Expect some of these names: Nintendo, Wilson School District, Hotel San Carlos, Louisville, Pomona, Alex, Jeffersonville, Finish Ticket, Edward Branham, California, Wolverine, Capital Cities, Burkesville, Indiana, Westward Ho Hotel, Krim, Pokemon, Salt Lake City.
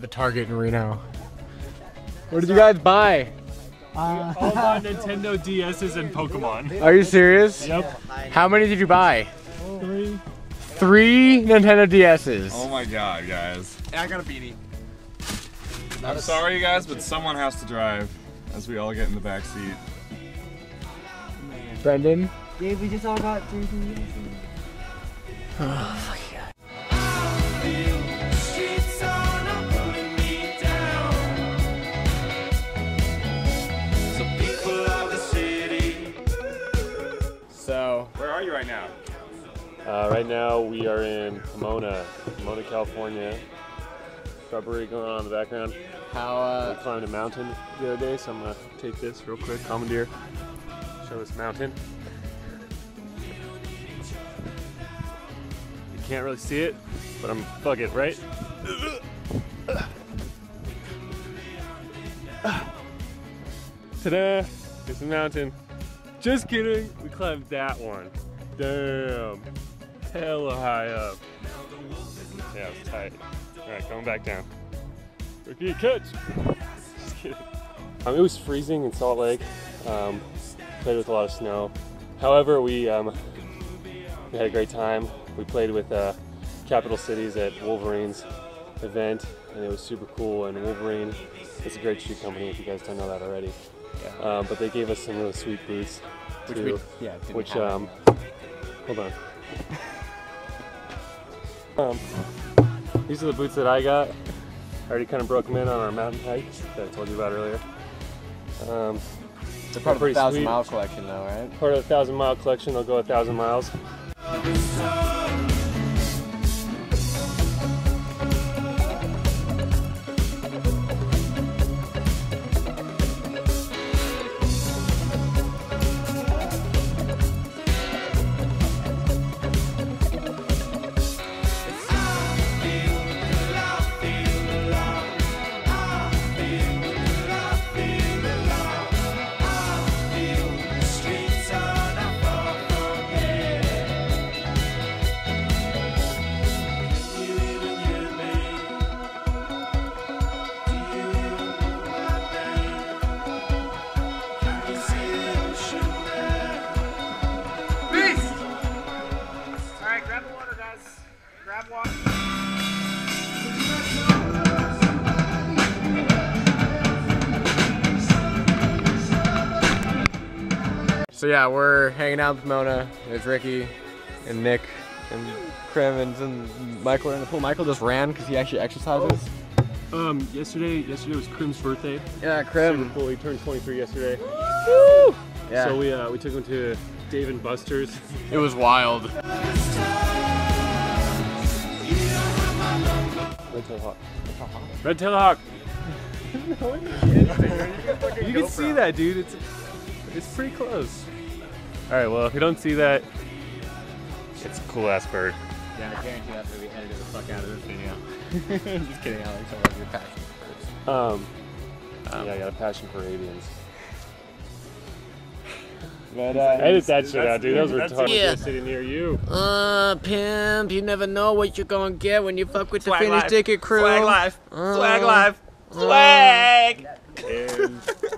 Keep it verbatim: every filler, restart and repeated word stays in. at the Target in Reno. What did you guys buy? Uh, all my Nintendo D Ses and Pokemon. Are you serious? Yep. How many did you buy? Three. Three Nintendo D Ses. Oh my god, guys. I got a beanie. I'm sorry, you guys, but someone has to drive as we all get in the back seat. Brendan? Yeah, we just all got three D Ses. Oh, fuck. So, where are you right now? Uh, right now we are in Pomona, Pomona, California. Shrubbery going on in the background. How uh, we climbed a mountain the other day, so I'm gonna take this real quick, commandeer, show this mountain. You can't really see it, but I'm fuck it, right? Ta-da! It's a mountain. Just kidding, we climbed that one. Damn, hella high up. Yeah, it was tight. All right, going back down. Rookie catch. Just kidding. Um, it was freezing in Salt Lake. Um, played with a lot of snow. However, we, um, we had a great time. We played with uh, Capital Cities at Wolverine's event, and it was super cool. And Wolverine is a great shoe company, if you guys don't know that already. Yeah. Uh, but they gave us some really sweet boots, which, too, we, yeah, which um, hold on. um, these are the boots that I got. I already kind of broke them in on our mountain hike that I told you about earlier. Um, They're part of the thousand sweet. mile collection, though, right? Part of the thousand mile collection. They'll go a thousand miles. So yeah, we're hanging out in Pomona. There's Ricky and Nick and Krim and Michael are in the pool. Michael just ran because he actually exercises. Um, yesterday, yesterday was Krim's birthday. Yeah, Krim. Super cool. He turned twenty-three yesterday. Woo! Yeah. So we uh, we took him to Dave and Buster's. It was wild. That's a hawk. Red-tailed hawk. You can see that, dude. It's. It's pretty close. Alright, well, if you don't see that, it's a cool ass bird. Yeah, I guarantee that's where we edited the fuck out of this video. Just kidding, Alex. I love your passion for birds. Um, um, yeah, I got a passion for avians. But, uh, edit that shit out, dude. Those were totally yeah. sitting near you. Uh, pimp, you never know what you're gonna get when you fuck with Flag the Finish Ticket crew. Flag life. Flag life. Flag! Uh, Flag.